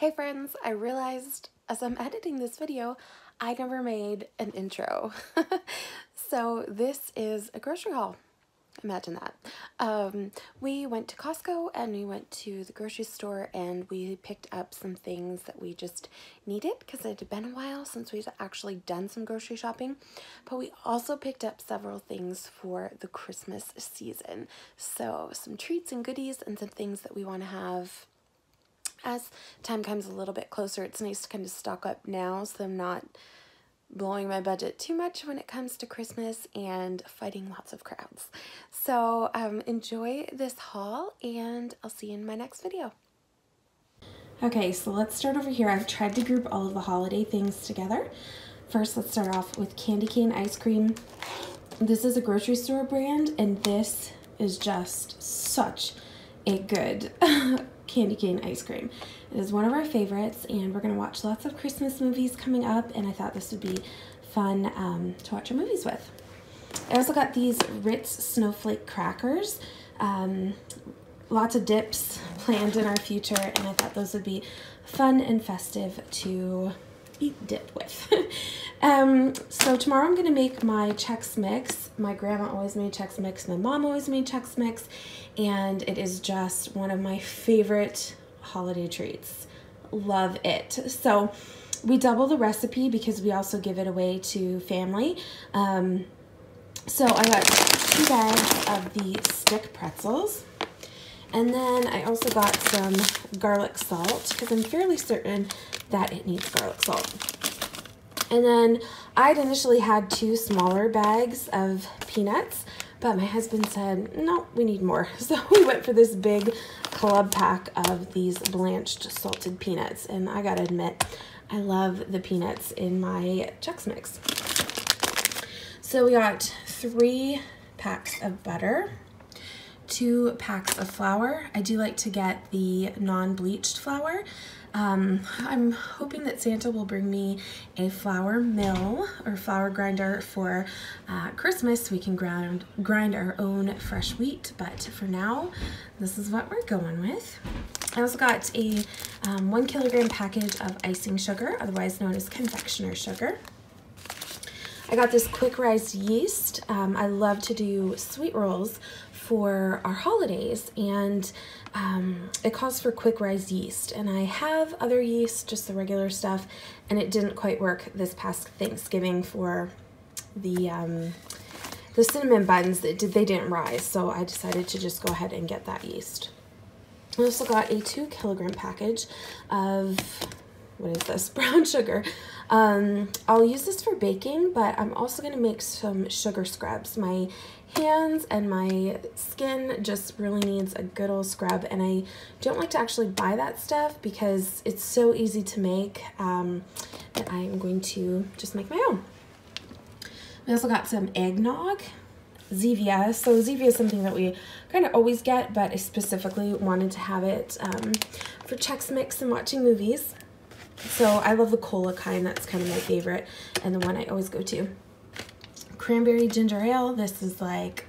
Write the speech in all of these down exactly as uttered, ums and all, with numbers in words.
Hey friends, I realized as I'm editing this video, I never made an intro. So this is a grocery haul. Imagine that. Um, we went to Costco and we went to the grocery store and we picked up some things that we just needed because it had been a while since we'd actually done some grocery shopping. But we also picked up several things for the Christmas season. So some treats and goodies and some things that we want to have as time comes a little bit closer. It's nice to kind of stock up now so I'm not blowing my budget too much when it comes to Christmas and fighting lots of crowds. So um, enjoy this haul and I'll see you in my next video. Okay, so let's start over here. I've tried to group all of the holiday things together. First, let's start off with candy cane ice cream. This is a grocery store brand and this is just such a good candy cane ice cream. It is one of our favorites and we're going to watch lots of Christmas movies coming up and I thought this would be fun um, to watch our movies with. I also got these Ritz snowflake crackers. Um, lots of dips planned in our future and I thought those would be fun and festive to eat dip with. um, so tomorrow I'm going to make my Chex Mix. My grandma always made Chex Mix. My mom always made Chex Mix. And it is just one of my favorite holiday treats. Love it. So we double the recipe because we also give it away to family. Um, so I got two bags of the stick pretzels. And then I also got some garlic salt because I'm fairly certain that it needs garlic salt. And then I'd initially had two smaller bags of peanuts, but my husband said, no, we need more. So we went for this big club pack of these blanched salted peanuts. And I gotta admit, I love the peanuts in my Chex Mix. So we got three packs of butter, two packs of flour. I do like to get the non-bleached flour. Um, I'm hoping that Santa will bring me a flour mill or flour grinder for uh, Christmas. We can ground, grind our own fresh wheat, but for now, this is what we're going with. I also got a um, one kilogram package of icing sugar, otherwise known as confectioner sugar. I got this quick rise yeast. Um, I love to do sweet rolls for our holidays and um, it calls for quick rise yeast and I have other yeast, just the regular stuff, and it didn't quite work this past Thanksgiving for the um, the cinnamon buns. That did, they didn't rise, so I decided to just go ahead and get that yeast. I also got a two kilogram package of, what is this, brown sugar. Um, I'll use this for baking, but I'm also gonna make some sugar scrubs. My hands and my skin just really needs a good old scrub, and I don't like to actually buy that stuff because it's so easy to make um, that I'm going to just make my own. We also got some eggnog, Zevia. So Zevia is something that we kind of always get, but I specifically wanted to have it um, for Chex Mix and watching movies. So I love the cola kind, that's kind of my favorite, and the one I always go to. Cranberry ginger ale, this is like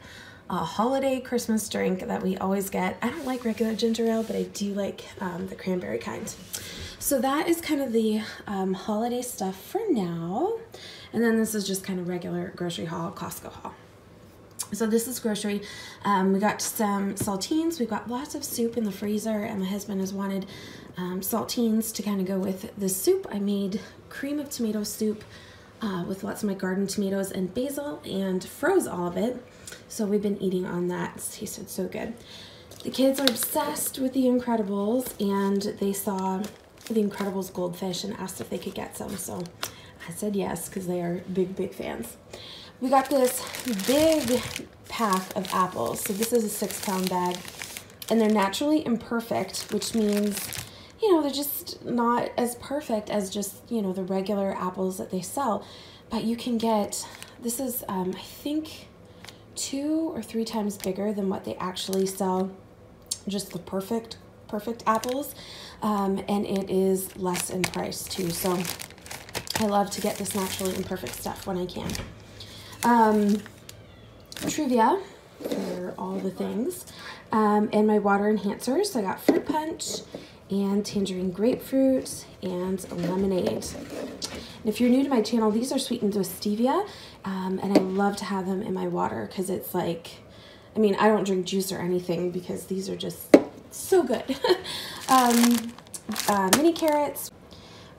a holiday Christmas drink that we always get. I don't like regular ginger ale, but I do like um, the cranberry kind. So that is kind of the um, holiday stuff for now. And then this is just kind of regular grocery haul, Costco haul. So this is grocery. Um, we got some saltines. We've got lots of soup in the freezer, and my husband has wanted um, saltines to kind of go with the soup. I made cream of tomato soup uh, with lots of my garden tomatoes and basil and froze all of it. So we've been eating on that. It tasted so good. The kids are obsessed with The Incredibles, and they saw The Incredibles Goldfish and asked if they could get some. So I said yes because they are big, big fans. We got this big pack of apples. So this is a six pound bag and they're naturally imperfect, which means, you know, they're just not as perfect as just, you know, the regular apples that they sell, but you can get, this is, um, I think two or three times bigger than what they actually sell, just the perfect, perfect apples. Um, and it is less in price too. So I love to get this naturally imperfect stuff when I can. Um, Truvia for all the things, um, and my water enhancers. So I got fruit punch and tangerine grapefruit and lemonade. And if you're new to my channel, these are sweetened with stevia, um, and I love to have them in my water because it's like, I mean, I don't drink juice or anything because these are just so good. um, uh, mini carrots.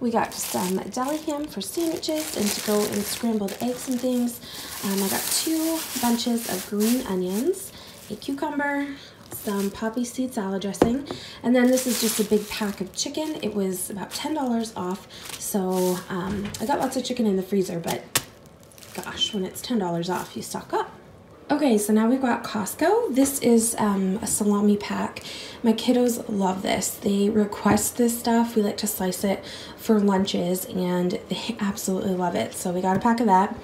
We got some deli ham for sandwiches and to go and scrambled eggs and things. Um, I got two bunches of green onions, a cucumber, some poppy seed salad dressing, and then this is just a big pack of chicken. It was about ten dollars off, so um, I got lots of chicken in the freezer, but gosh, when it's ten dollars off, you stock up. Okay, so now we've got Costco. This is um, a salami pack. My kiddos love this. They request this stuff. We like to slice it for lunches, and they absolutely love it. So we got a pack of that.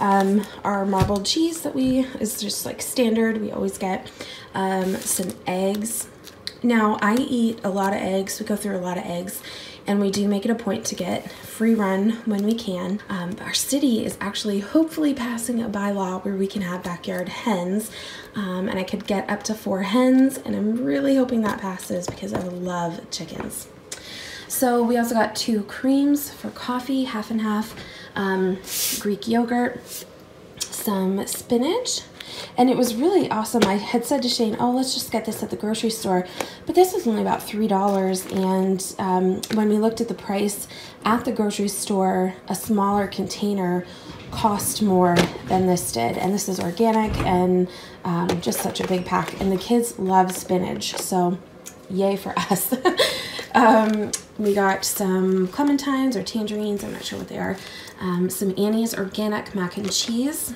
Um, our marbled cheese that we is just like standard. We always get um, some eggs. Now, I eat a lot of eggs. We go through a lot of eggs, and we do make it a point to get free run when we can. Um, our city is actually hopefully passing a bylaw where we can have backyard hens, um, and I could get up to four hens, and I'm really hoping that passes because I love chickens. So we also got two creams for coffee, half and half, um, Greek yogurt, some spinach. And it was really awesome. I had said to Shane, oh, let's just get this at the grocery store. But this was only about three dollars. And um, when we looked at the price at the grocery store, a smaller container cost more than this did. And this is organic and um, just such a big pack. And the kids love spinach. So yay for us. um, we got some clementines or tangerines. I'm not sure what they are. Um, some Annie's organic mac and cheese.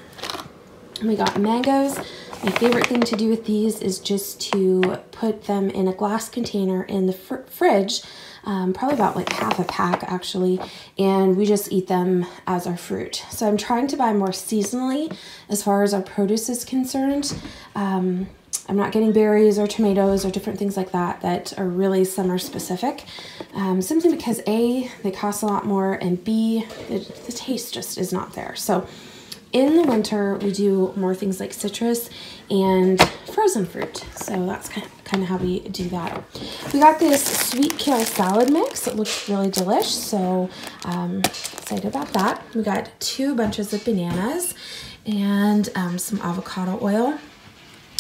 We got mangoes. My favorite thing to do with these is just to put them in a glass container in the fr fridge, um, probably about like half a pack actually, and we just eat them as our fruit. So I'm trying to buy more seasonally as far as our produce is concerned. Um, I'm not getting berries or tomatoes or different things like that that are really summer specific, um, simply because A, they cost a lot more, and B, the, the taste just is not there. So in the winter, we do more things like citrus and frozen fruit. So that's kind of, kind of how we do that. We got this sweet kale salad mix. It looks really delish, so um, excited about that. We got two bunches of bananas and um, some avocado oil.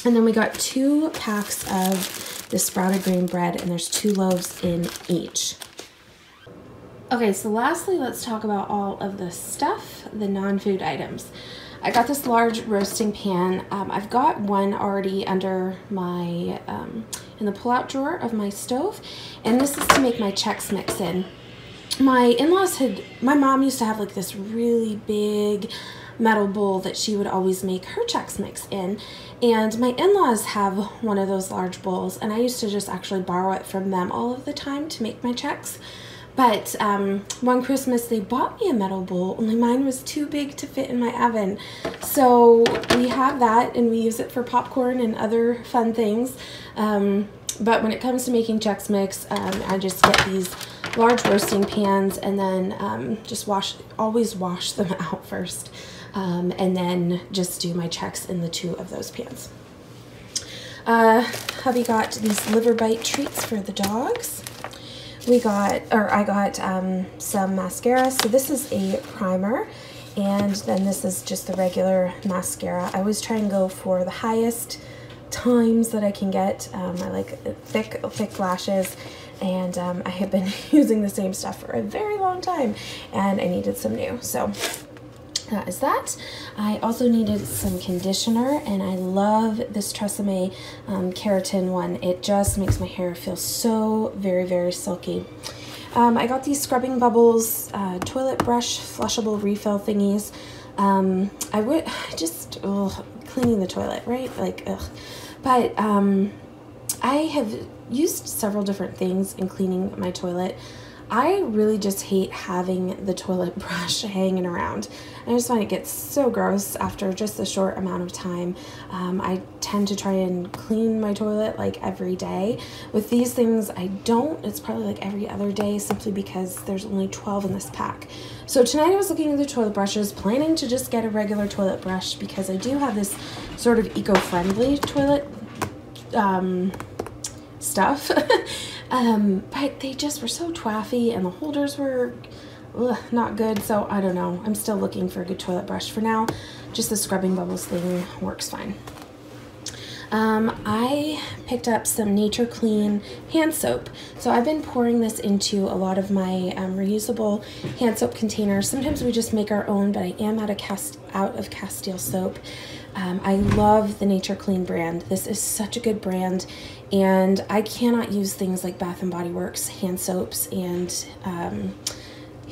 And then we got two packs of the sprouted grain bread, and there's two loaves in each. Okay, so lastly, let's talk about all of the stuff, the non-food items. I got this large roasting pan. Um, I've got one already under my, um, in the pull-out drawer of my stove, and this is to make my Chex Mix in. My in-laws had, my mom used to have like this really big metal bowl that she would always make her Chex Mix in, and my in-laws have one of those large bowls, and I used to just actually borrow it from them all of the time to make my Chex. But um, one Christmas, they bought me a metal bowl, only mine was too big to fit in my oven. So we have that, and we use it for popcorn and other fun things. Um, but when it comes to making Chex Mix, um, I just get these large roasting pans, and then um, just wash, always wash them out first, um, and then just do my Chex in the two of those pans. Uh, hubby got these liver bite treats for the dogs. We got, or I got um, some mascara. So this is a primer, and then this is just the regular mascara. I always try and go for the highest times that I can get. Um, I like thick, thick lashes, and um, I have been using the same stuff for a very long time, and I needed some new. So that is that. I also needed some conditioner, and I love this Tresemme um, keratin one. It just makes my hair feel so very, very silky. Um, I got these Scrubbing Bubbles uh, toilet brush flushable refill thingies. Um, I would just, ugh, cleaning the toilet, right? Like, ugh. But um, I have used several different things in cleaning my toilet. I really just hate having the toilet brush hanging around. I just find it gets so gross after just a short amount of time. Um, I tend to try and clean my toilet like every day. With these things, I don't. It's probably like every other day simply because there's only twelve in this pack. So tonight I was looking at the toilet brushes, planning to just get a regular toilet brush because I do have this sort of eco-friendly toilet um, stuff. Um, but they just were so twaffy, and the holders were ugh, not good, so I don't know. I'm still looking for a good toilet brush. For now, just the Scrubbing Bubbles thing works fine. Um, I picked up some Nature Clean hand soap. So I've been pouring this into a lot of my um, reusable hand soap containers. Sometimes we just make our own, but I am out of, cast out of Castile soap. Um, I love the Nature Clean brand. This is such a good brand, and I cannot use things like Bath and Body Works hand soaps and um,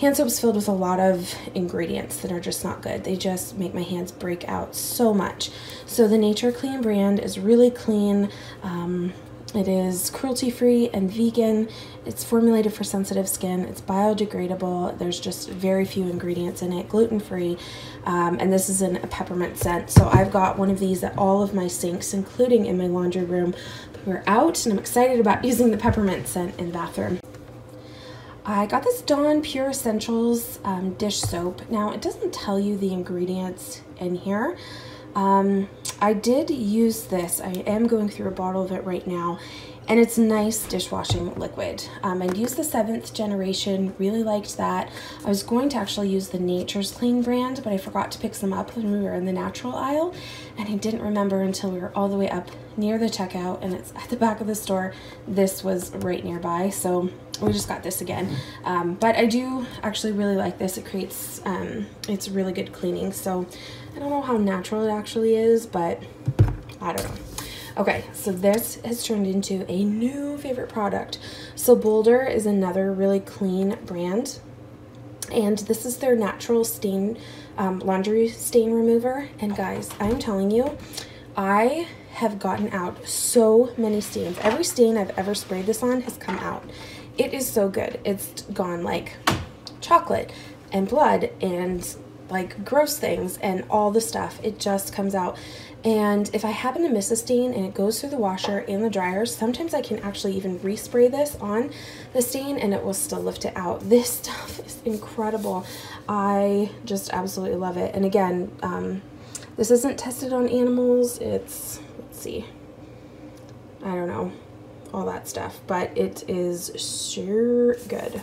hand soaps filled with a lot of ingredients that are just not good. They just make my hands break out so much. So the Nature Clean brand is really clean. Um, it is cruelty-free and vegan. It's formulated for sensitive skin. It's biodegradable. There's just very few ingredients in it, gluten-free. Um, and this is in a peppermint scent. So I've got one of these at all of my sinks, including in my laundry room. But we're out, and I'm excited about using the peppermint scent in the bathroom. I got this Dawn Pure Essentials um, dish soap. Now, it doesn't tell you the ingredients in here. Um, I did use this. I am going through a bottle of it right now, and it's nice dishwashing liquid. Um, I used the Seventh Generation, really liked that. I was going to actually use the Nature Clean brand, but I forgot to pick some up when we were in the natural aisle, and I didn't remember until we were all the way up near the checkout, and it's at the back of the store. This was right nearby, so we just got this again. Um, but I do actually really like this. It creates, um, it's really good cleaning, so I don't know how natural it actually is, but I don't know. Okay, so this has turned into a new favorite product. So Boulder is another really clean brand, and this is their natural stain, um, laundry stain remover. And guys, I'm telling you, I have gotten out so many stains. Every stain I've ever sprayed this on has come out. It is so good. It's gone like chocolate and blood and like gross things and all the stuff. It just comes out. And if I happen to miss a stain and it goes through the washer and the dryer, sometimes I can actually even respray this on the stain and it will still lift it out. This stuff is incredible. I just absolutely love it. And again, um, this isn't tested on animals. It's, let's see, I don't know, all that stuff, but it is sure good.